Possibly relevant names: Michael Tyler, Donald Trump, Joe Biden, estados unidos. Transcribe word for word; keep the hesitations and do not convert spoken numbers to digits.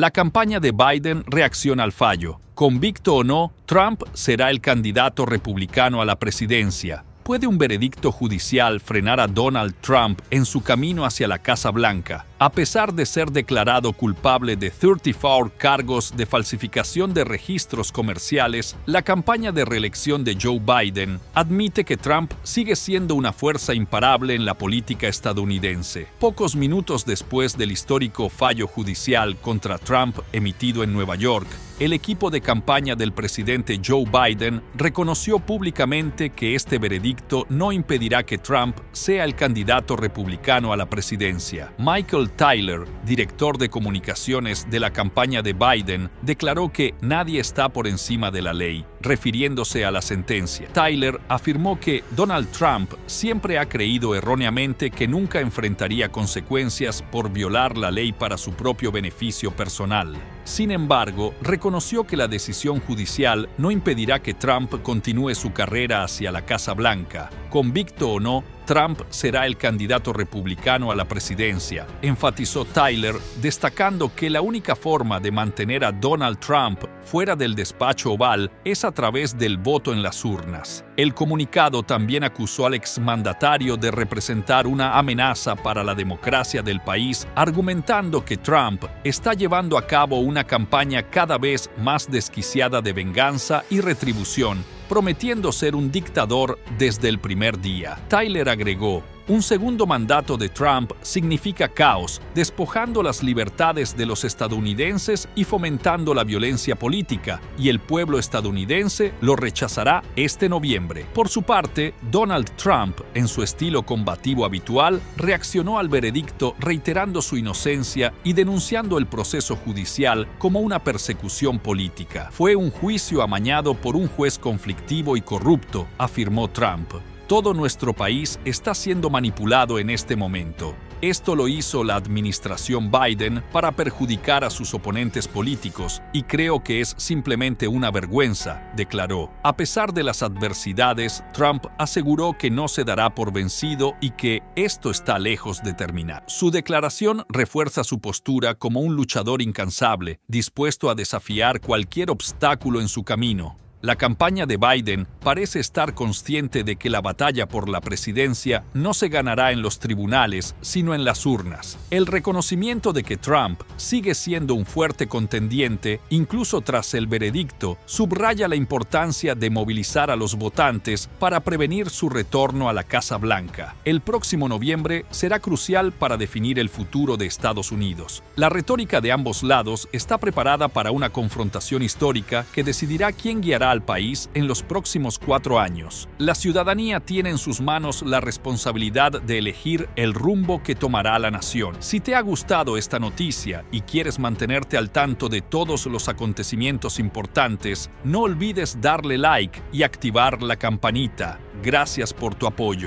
La campaña de Biden reacciona al fallo. Convicto o no, Trump será el candidato republicano a la presidencia. ¿Puede un veredicto judicial frenar a Donald Trump en su camino hacia la Casa Blanca? A pesar de ser declarado culpable de treinta y cuatro cargos de falsificación de registros comerciales, la campaña de reelección de Joe Biden admite que Trump sigue siendo una fuerza imparable en la política estadounidense. Pocos minutos después del histórico fallo judicial contra Trump emitido en Nueva York, el equipo de campaña del presidente Joe Biden reconoció públicamente que este veredicto no impedirá que Trump sea el candidato republicano a la presidencia. Michael Tyler, director de comunicaciones de la campaña de Biden, declaró que nadie está por encima de la ley, refiriéndose a la sentencia. Tyler afirmó que Donald Trump siempre ha creído erróneamente que nunca enfrentaría consecuencias por violar la ley para su propio beneficio personal. Sin embargo, reconoció que la decisión judicial no impedirá que Trump continúe su carrera hacia la Casa Blanca. Convicto o no, Trump será el candidato republicano a la presidencia, enfatizó Tyler, destacando que la única forma de mantener a Donald Trump fuera del despacho oval es a través del voto en las urnas. El comunicado también acusó al exmandatario de representar una amenaza para la democracia del país, argumentando que Trump está llevando a cabo una campaña cada vez más desquiciada de venganza y retribución, prometiendo ser un dictador desde el primer día. Tyler agregó, un segundo mandato de Trump significa caos, despojando las libertades de los estadounidenses y fomentando la violencia política, y el pueblo estadounidense lo rechazará este noviembre. Por su parte, Donald Trump, en su estilo combativo habitual, reaccionó al veredicto reiterando su inocencia y denunciando el proceso judicial como una persecución política. Fue un juicio amañado por un juez conflictivo y corrupto, afirmó Trump. Todo nuestro país está siendo manipulado en este momento. Esto lo hizo la administración Biden para perjudicar a sus oponentes políticos y creo que es simplemente una vergüenza, declaró. A pesar de las adversidades, Trump aseguró que no se dará por vencido y que esto está lejos de terminar. Su declaración refuerza su postura como un luchador incansable, dispuesto a desafiar cualquier obstáculo en su camino. La campaña de Biden parece estar consciente de que la batalla por la presidencia no se ganará en los tribunales, sino en las urnas. El reconocimiento de que Trump sigue siendo un fuerte contendiente, incluso tras el veredicto, subraya la importancia de movilizar a los votantes para prevenir su retorno a la Casa Blanca. El próximo noviembre será crucial para definir el futuro de Estados Unidos. La retórica de ambos lados está preparada para una confrontación histórica que decidirá quién guiará al país en los próximos cuatro años. La ciudadanía tiene en sus manos la responsabilidad de elegir el rumbo que tomará la nación. Si te ha gustado esta noticia y quieres mantenerte al tanto de todos los acontecimientos importantes, no olvides darle like y activar la campanita. Gracias por tu apoyo.